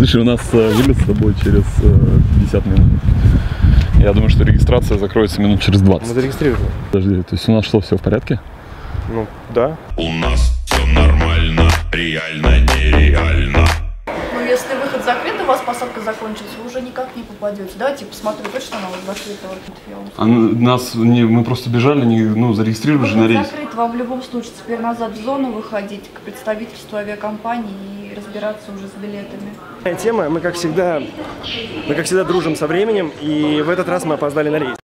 Слушай, у нас вылет с тобой через 50 минут. Я думаю, что регистрация закроется минут через 20. Мы зарегистрировали. Подожди, то есть у нас что, все в порядке? Ну, да. У нас все нормально, реально, нереально. Ну, если выход закрыт, у вас посадка закончится, вы уже никак не попадете. Давайте посмотрю, точно она вот закрыта. А нас, мы просто бежали, ну, зарегистрировали же на рейс. Закрыт, вам в любом случае теперь назад в зону выходить, к представительству авиакомпании. Разбираться уже с билетами. Тема, мы как всегда дружим со временем, и в этот раз мы опоздали на рейс.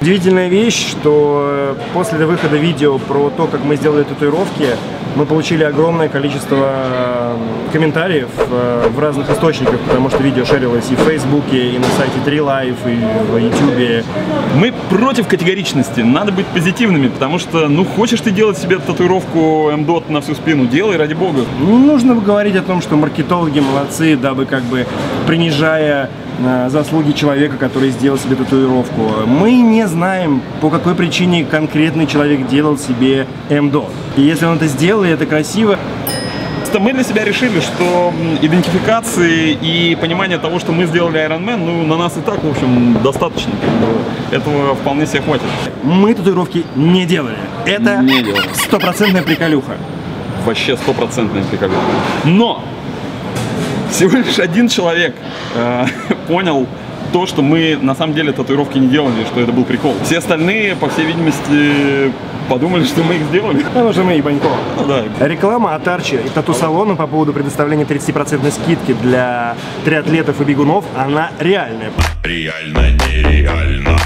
Удивительная вещь, что после выхода видео про то, как мы сделали татуировки, мы получили огромное количество комментариев в разных источниках, потому что видео шерилось и в Фейсбуке, и на сайте 3Live, и в Ютубе. Мы против категоричности, надо быть позитивными, потому что, ну, хочешь ты делать себе татуировку МДОТ на всю спину, делай, ради бога. Не нужно говорить о том, что маркетологи молодцы, дабы как бы принижая заслуги человека, который сделал себе татуировку. Мы не знаем, по какой причине конкретный человек делал себе МДОТ. И если он это сделал, и это красиво. Мы для себя решили, что идентификации и понимание того, что мы сделали Iron Man, ну, на нас и так, в общем, достаточно. Этого вполне себе хватит. Мы татуировки не делали. Это стопроцентная приколюха. Вообще стопроцентная приколюха. Но всего лишь один человек понял то, что мы на самом деле татуировки не делали, что это был прикол. Все остальные, по всей видимости, подумали, что мы их сделали. Потому что мы ебанько. Ну, да. Реклама от Арчи и тату-салона по поводу предоставления 30% скидки для триатлетов и бегунов, она реальная. Реально, нереально.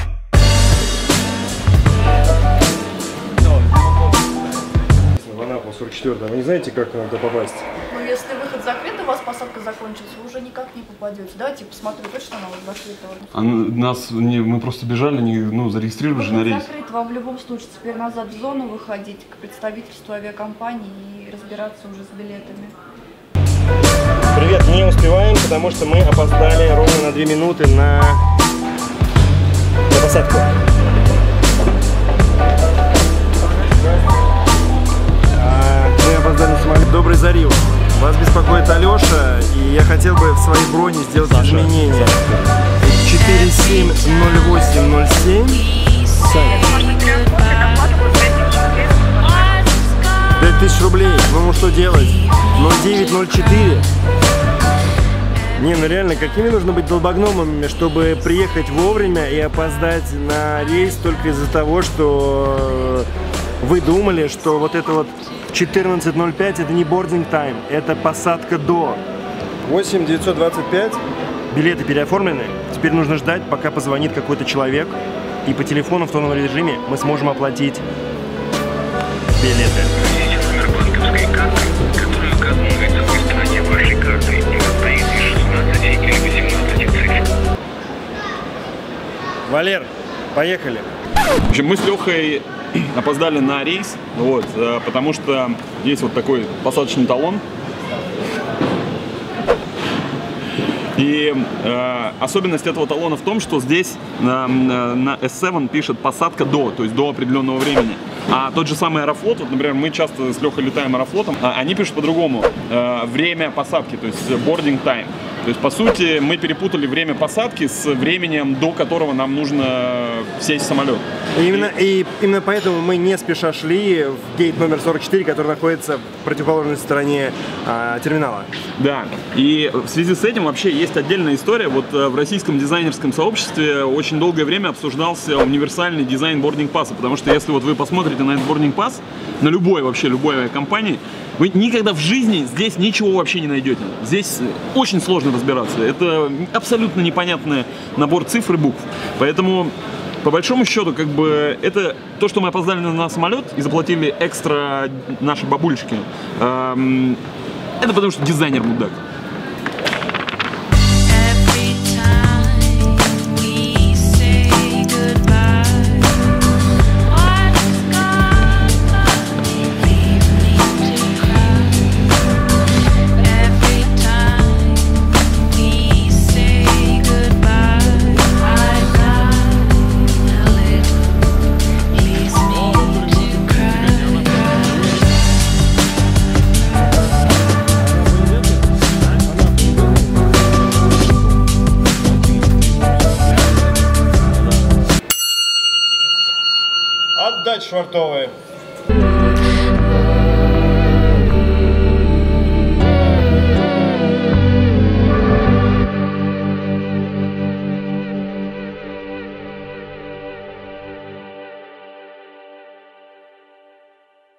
В Анапу 44, вы не знаете, как надо попасть? Ну, если выход закрыт, у вас посадка закончится, вы уже никак не попадете. Давайте посмотрю, точно она вот закрыта. Мы просто бежали, ну, зарегистрировали же на рейс. Закрыт, вам в любом случае теперь назад в зону выходить, к представительству авиакомпании и разбираться уже с билетами. Привет, не успеваем, потому что мы опоздали ровно на 2 минуты на посадку. Добрый Зарил, вас беспокоит Алеша, и я хотел бы в своей броне сделать изменения. 470807. Саня. 5000 рублей, ну ему что делать? 0904. Не, ну реально, какими нужно быть долбогномами, чтобы приехать вовремя и опоздать на рейс только из-за того, что вы думали, что вот это вот 14.05 это не boarding time, это посадка до. 8.925. Билеты переоформлены. Теперь нужно ждать, пока позвонит какой-то человек. И по телефону в тоновом режиме мы сможем оплатить билеты. Валер, поехали. В общем, мы с Лехой опоздали на рейс, вот, потому что есть вот такой посадочный талон. И особенность этого талона в том, что здесь на S7 пишет посадка до, то есть до определенного времени. А тот же самый Аэрофлот, вот, например, мы часто с Лехой летаем Аэрофлотом, они пишут по-другому. Время посадки, то есть boarding time. То есть, по сути, мы перепутали время посадки с временем, до которого нам нужно сесть в самолет. Именно поэтому мы не спеша шли в гейт номер 44, который находится в противоположной стороне терминала. Да, и в связи с этим вообще есть отдельная история. Вот в российском дизайнерском сообществе очень долгое время обсуждался универсальный дизайн бординг-пасса, потому что если вот вы посмотрите на этот бординг-пасс, на любой вообще, любой компании, вы никогда в жизни здесь ничего вообще не найдете. Здесь очень сложно разбираться. Это абсолютно непонятный набор цифр и букв. Поэтому, по большому счету, как бы, это то, что мы опоздали на самолет и заплатили экстра наши бабульчики. Это потому, что дизайнер мудак. швартовые.